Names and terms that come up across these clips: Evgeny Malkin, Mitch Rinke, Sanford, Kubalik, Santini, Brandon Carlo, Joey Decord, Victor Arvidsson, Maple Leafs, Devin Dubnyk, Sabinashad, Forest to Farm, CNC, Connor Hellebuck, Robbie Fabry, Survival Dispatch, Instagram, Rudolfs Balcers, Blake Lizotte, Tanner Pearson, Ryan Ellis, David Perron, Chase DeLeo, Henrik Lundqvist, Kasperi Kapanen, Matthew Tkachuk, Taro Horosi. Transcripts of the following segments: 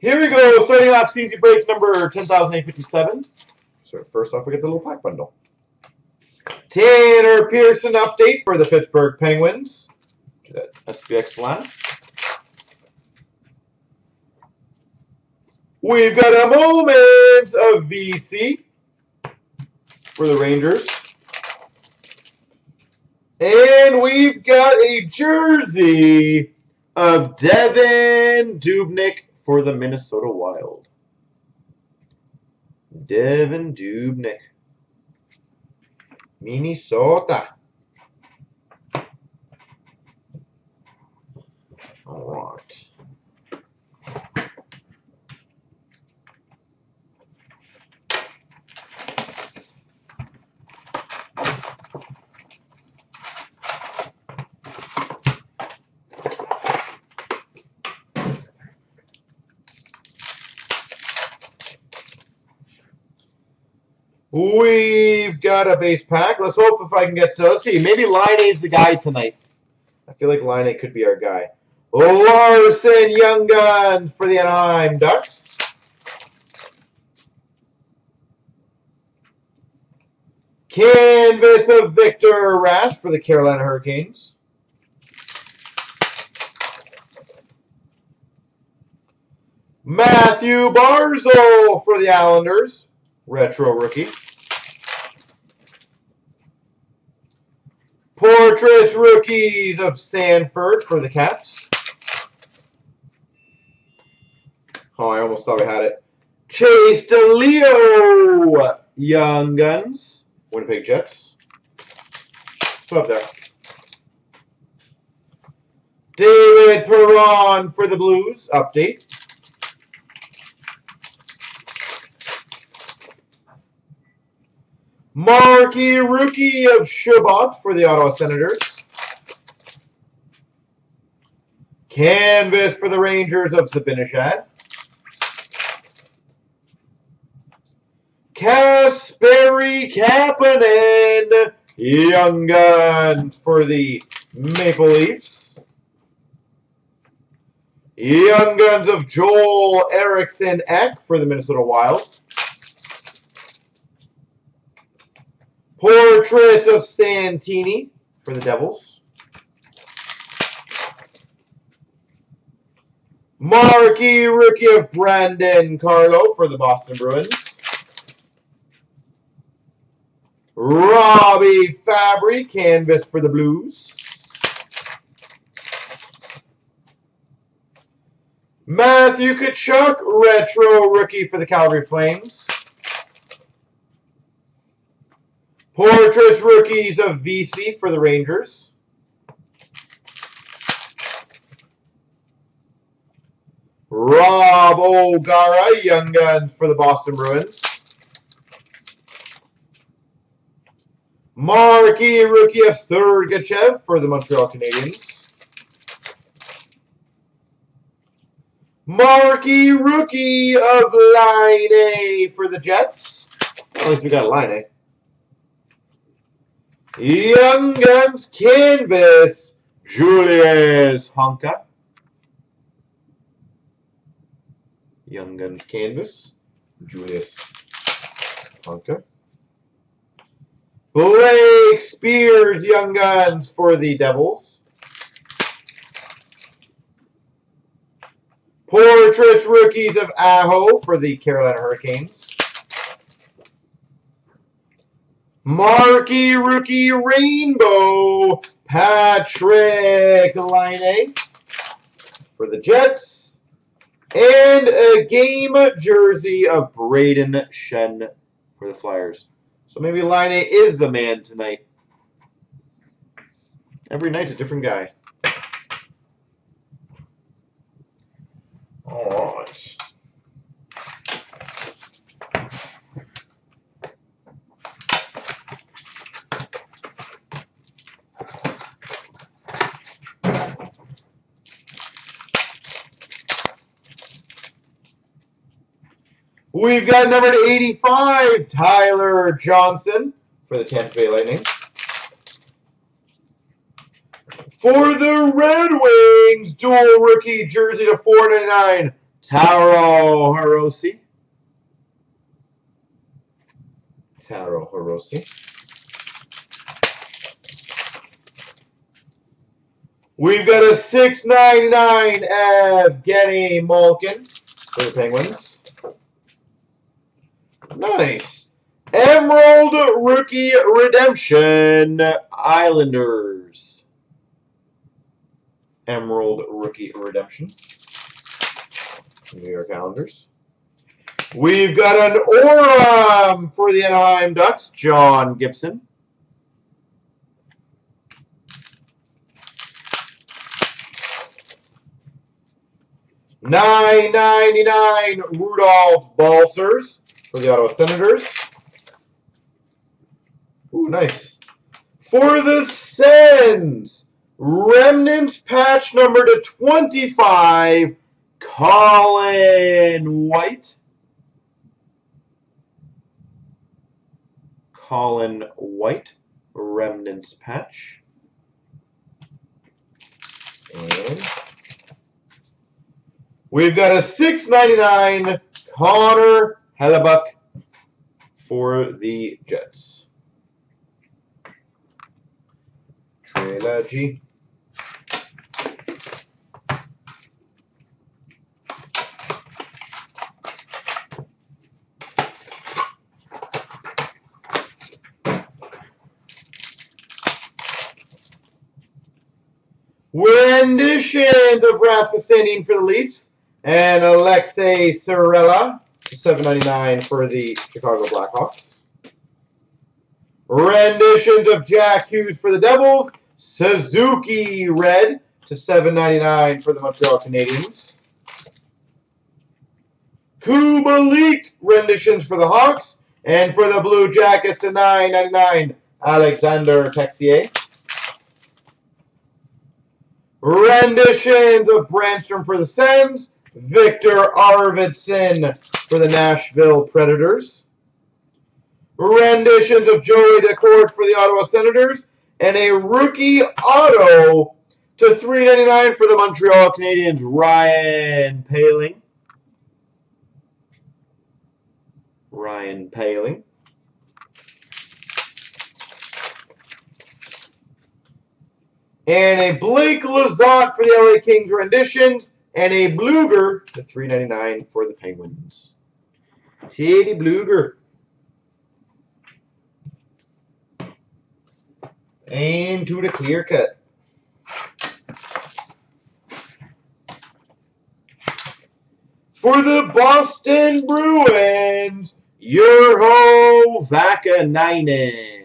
Here we go, starting off CNC Breaks number 10,857. So first off, we get the little pack bundle. Tanner Pearson update for the Pittsburgh Penguins. Do that SPX last. We've got a moment of VC for the Rangers. And we've got a jersey of Devin Dubnyk for the Minnesota Wild. Devin Dubnyk. Minnesota. All right. We've got a base pack. Let's hope if I can get to, let's see, maybe Laine's the guy tonight. I feel like Laine could be our guy. Larson Young Guns for the Anaheim Ducks. Canvas of Victor Rash for the Carolina Hurricanes. Matthew Barzal for the Islanders. Retro rookie. Portraits rookies of Sanford for the Cats. Oh, I almost thought we had it. Chase DeLeo, Young Guns, Winnipeg Jets. So up there. David Perron for the Blues, update. Marquee Rookie of Shabbat for the Ottawa Senators. Canvas for the Rangers of Sabinashad. Kasperi Kapanen, Young Guns for the Maple Leafs. Young Guns of Joel Erickson Eck for the Minnesota Wild. Portraits of Santini for the Devils. Marquee Rookie of Brandon Carlo for the Boston Bruins. Robbie Fabry, Canvas for the Blues. Matthew Tkachuk, Retro Rookie for the Calgary Flames. Portraits rookies of VC for the Rangers. Rob O'Gara, Young Guns for the Boston Bruins. Marquee rookie of Sergachev for the Montreal Canadiens. Marquee rookie of Laine for the Jets. At least we got Laine. Young Guns Canvas, Julius Honka. Young Guns Canvas, Julius Honka. Blake Spears, Young Guns for the Devils. Portraits Rookies of Aho for the Carolina Hurricanes. Marquee Rookie Rainbow, Patrick Laine for the Jets. And a game jersey of Braden Shen for the Flyers. So maybe Laine is the man tonight. Every night's a different guy. All right. We've got number 85, Tyler Johnson for the Tampa Bay Lightning. For the Red Wings, dual rookie jersey to 499, Taro Horosi. We've got a $6.99 Evgeny Malkin for the Penguins. Nice. Emerald Rookie Redemption Islanders. Emerald Rookie Redemption. New York Islanders. We've got an Oram for the Anaheim Ducks, John Gibson. $9.99 Rudolfs Balcers for the Ottawa Senators. Ooh, nice. For the Sens, Remnant patch number /25, Colin White, Remnants patch. And we've got a $6.99 Connor Hellebuck for the Jets. Trilogy. Rendition of Rasmus Sandin for the Leafs and Alexei Sorella, $7.99 for the Chicago Blackhawks. Renditions of Jack Hughes for the Devils, Suzuki Red /$7.99 for the Montreal Canadiens. Kubalik renditions for the Hawks and for the Blue Jackets /$9.99, Alexander Texier. Renditions of Brandstrom for the Sens, Victor Arvidsson for the Nashville Predators. Renditions of Joey Decord for the Ottawa Senators, and a rookie auto /$3.99 for the Montreal Canadiens, Ryan Poehling. And a Blake Lizotte for the LA Kings renditions, and a Bluger /$3.99 for the Penguins. Teddy Bluger. And to the clear cut. For the Boston Bruins, Jurho Vakanainen.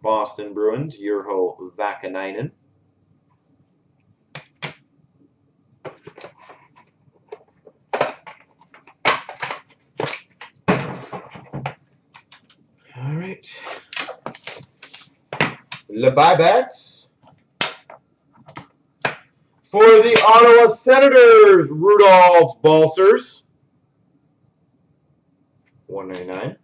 Boston Bruins, Jurho Vakanainen. All right. The buybacks. For the Ottawa Senators, Rudolfs Balcers, $1.99.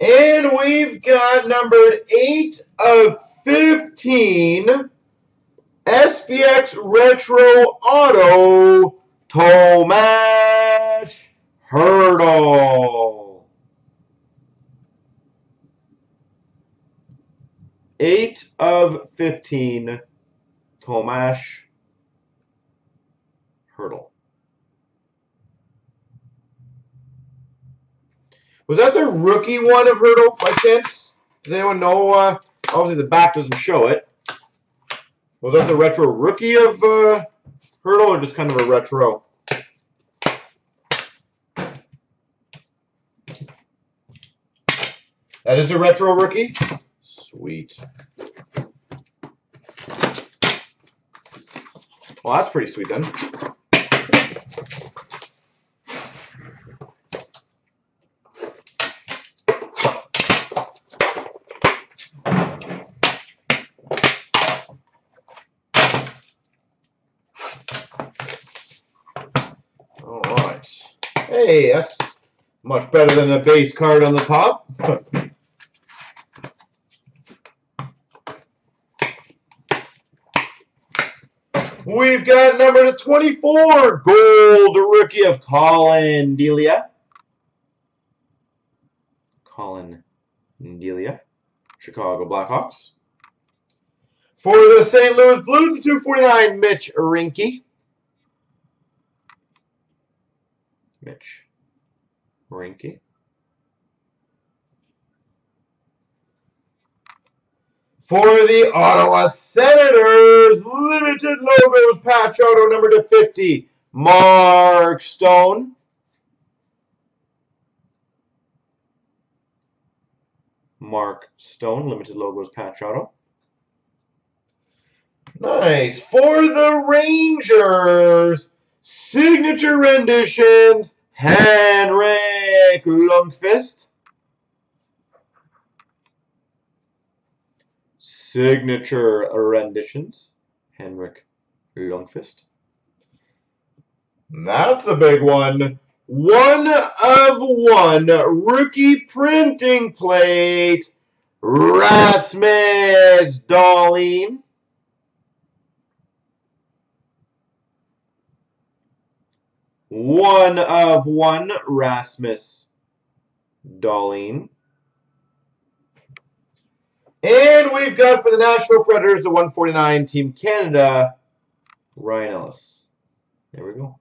And we've got numbered 8/15 SPX Retro Auto Tomáš Hertl. 8/15 Tomáš Hertl. Was that the rookie one of Hertl by chance? Does anyone know? Obviously the back doesn't show it. Was that the retro rookie of Hertl, or just kind of a retro? That is a retro rookie? Sweet. Well, that's pretty sweet then. Hey, that's much better than the base card on the top. We've got number 24, gold rookie of Colin Delia, Chicago Blackhawks. For the St. Louis Blues, 249, Mitch Rinke. For the Ottawa Senators, limited logos, patch auto number /50, Mark Stone. Mark Stone, limited logos, patch auto. Nice. For the Rangers, signature renditions, Henrik Lundqvist. Signature renditions, Henrik Lundqvist. That's a big one. 1/1 rookie printing plate, Rasmus Dahlin. One of one, Rasmus Dahlin. And we've got for the Nashville Predators, the 149, Team Canada, Ryan Ellis. There we go.